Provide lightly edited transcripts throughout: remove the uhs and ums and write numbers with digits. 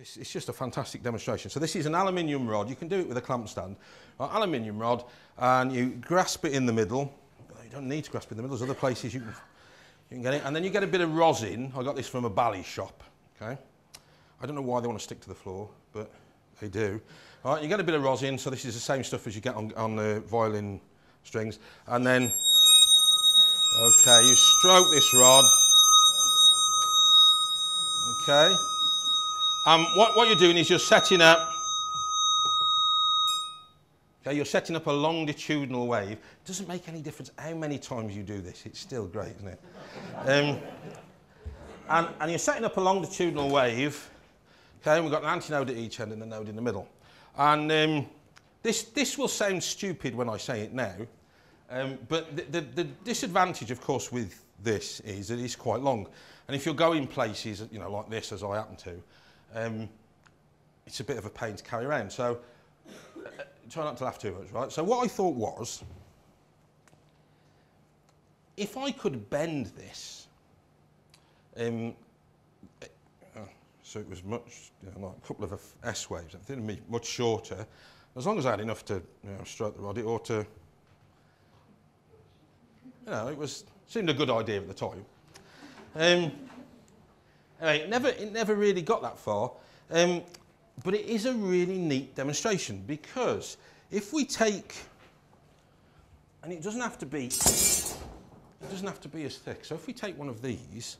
It's just a fantastic demonstration. So this is an aluminium rod. You can do it with a clamp stand. Aluminium rod, and you grasp it in the middle. You don't need to grasp it in the middle. There's other places you can get it. And then you get a bit of rosin. I got this from a Bally shop. Okay. I don't know why they want to stick to the floor, but they do. All right, you get a bit of rosin. So this is the same stuff as you get on the violin strings. And then, okay, you stroke this rod. Okay. What you're doing is you're setting up. Okay, you're setting up a longitudinal wave. It doesn't make any difference how many times you do this. It's still great, isn't it? And you're setting up a longitudinal wave. Okay, and we've got an antinode at each end and a node in the middle. And this will sound stupid when I say it now, but the disadvantage, of course, with this is it is quite long. And if you're going places, you know, like this, as I happen to, it's a bit of a pain to carry around. So try not to laugh too much, right? So what I thought was, if I could bend this, so it was much, you know, like a couple of S waves, I think much shorter. As long as I had enough to, you know, stroke the rod, it ought to, you know, seemed a good idea at the time. Anyway, it never really got that far, but it is a really neat demonstration, because if we take, and it doesn't have to be as thick. So if we take one of these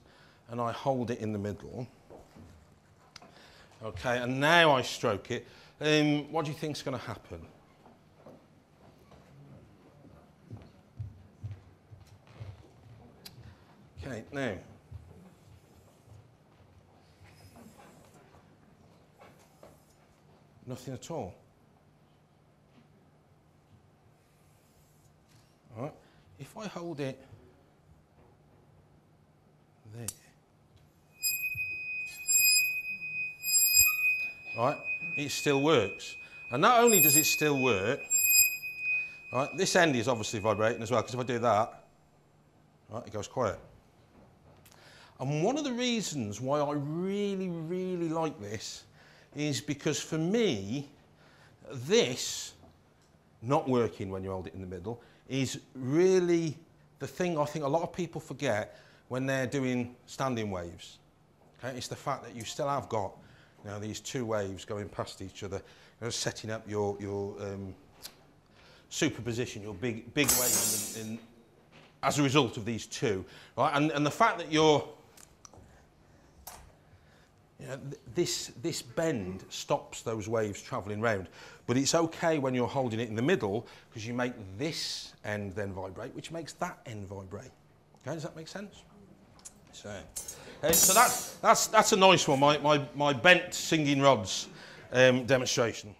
and I hold it in the middle, okay, and now I stroke it, what do you think's going to happen? Okay, now. Nothing at all. All right. If I hold it there, right, it still works. And not only does it still work, right, this end is obviously vibrating as well, because if I do that, right, it goes quiet. And one of the reasons why I really, really like this is because, for me, this not working when you hold it in the middle is really the thing I think a lot of people forget when they're doing standing waves. Okay? It's the fact that you still have got, you know, these two waves going past each other, you know, setting up your superposition, your big wave in, as a result of these two. Right? And the fact that you're, you know, this bend stops those waves travelling round, but it's okay when you're holding it in the middle, because you make this end then vibrate, which makes that end vibrate. Okay, does that make sense? So, so that's a nice one, my bent singing rods demonstration.